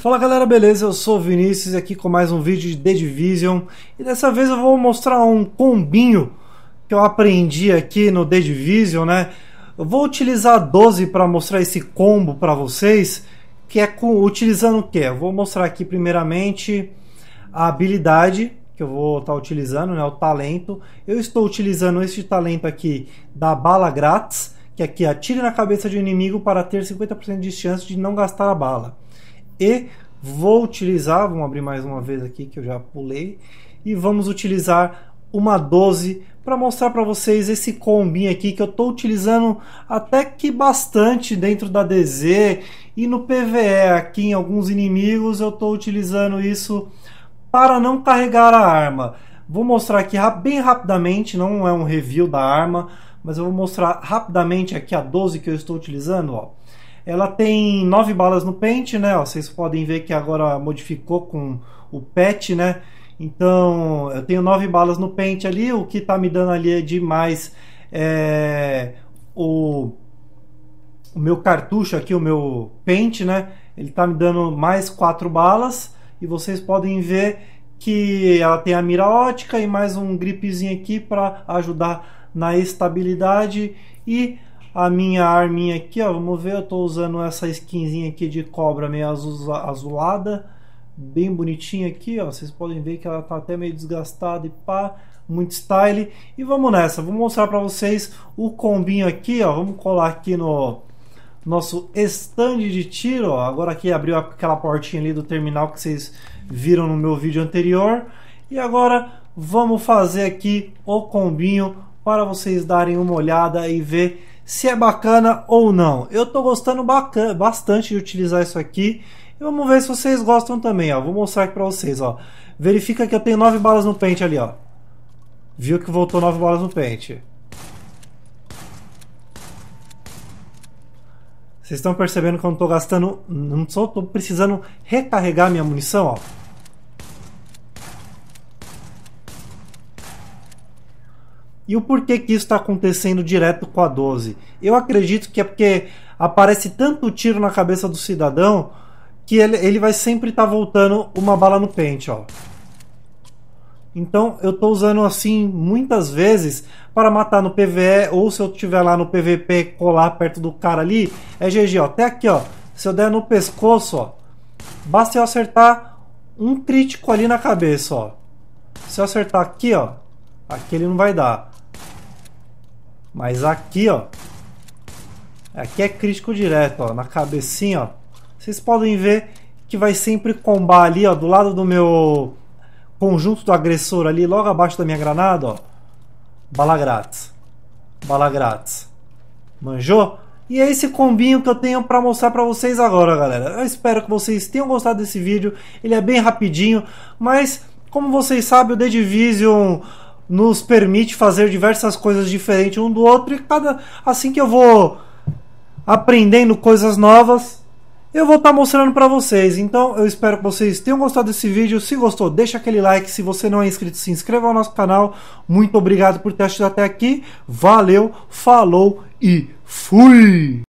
Fala galera, beleza? Eu sou o Vinícius aqui com mais um vídeo de The Division. E dessa vez eu vou mostrar um combinho que eu aprendi aqui no The Division, né? Eu vou utilizar 12 para mostrar esse combo para vocês, que é utilizando o que? Eu vou mostrar aqui primeiramente a habilidade que eu vou estar utilizando, né? O talento. Eu estou utilizando esse talento aqui da bala grátis, que aqui atire na cabeça de um inimigo para ter 50% de chance de não gastar a bala. E vou utilizar, vamos abrir mais uma vez aqui que eu já pulei, e vamos utilizar uma 12 para mostrar para vocês esse combinho aqui que eu estou utilizando até que bastante dentro da DZ e no PvE. Aqui em alguns inimigos eu estou utilizando isso para não carregar a arma. Vou mostrar aqui bem rapidamente, não é um review da arma, mas eu vou mostrar rapidamente aqui a 12 que eu estou utilizando, ó. Ela tem 9 balas no pente, né? Ó, vocês podem ver que agora modificou com o patch, né? Então, eu tenho 9 balas no pente ali. O que tá me dando ali demais é o meu cartucho aqui, o meu pente, né? Ele tá me dando mais 4 balas. E vocês podem ver que ela tem a mira ótica e mais um gripzinho aqui para ajudar na estabilidade. E a minha arminha aqui, ó, vamos ver, eu tô usando essa skinzinha aqui de cobra meio azulada, bem bonitinha aqui, ó, vocês podem ver que ela tá até meio desgastada e pá, muito style. E vamos nessa, vou mostrar para vocês o combinho aqui, ó, vamos colar aqui no nosso stand de tiro, ó, agora aqui abriu aquela portinha ali do terminal que vocês viram no meu vídeo anterior. E agora vamos fazer aqui o combinho para vocês darem uma olhada e ver se é bacana ou não. Eu tô gostando bastante de utilizar isso aqui. E vamos ver se vocês gostam também, ó. Vou mostrar aqui para vocês, ó. Verifica que eu tenho 9 balas no pente ali, ó. Viu que voltou 9 balas no pente. Vocês estão percebendo que eu não tô gastando, não só tô precisando recarregar minha munição, ó. E o porquê que isso está acontecendo direto com a 12? Eu acredito que é porque aparece tanto tiro na cabeça do cidadão que ele vai sempre estar voltando uma bala no pente, ó. Então eu estou usando assim muitas vezes para matar no PvE, ou se eu estiver lá no PvP colar perto do cara ali, é GG, ó. Até aqui, ó, se eu der no pescoço, ó, basta eu acertar um crítico ali na cabeça, ó. Se eu acertar aqui, ó, aqui ele não vai dar. Mas aqui, ó, aqui é crítico direto, ó, na cabecinha, ó. Vocês podem ver que vai sempre combar ali, ó, do lado do meu conjunto do agressor ali, logo abaixo da minha granada, ó. Bala grátis. Bala grátis. Manjou? E é esse combinho que eu tenho para mostrar para vocês agora, galera. Eu espero que vocês tenham gostado desse vídeo. Ele é bem rapidinho, mas como vocês sabem, o The Division nos permite fazer diversas coisas diferentes um do outro, e assim que eu vou aprendendo coisas novas, eu vou estar mostrando para vocês. Então eu espero que vocês tenham gostado desse vídeo. Se gostou, deixa aquele like. Se você não é inscrito, se inscreva no nosso canal. Muito obrigado por ter assistido até aqui. Valeu, falou e fui!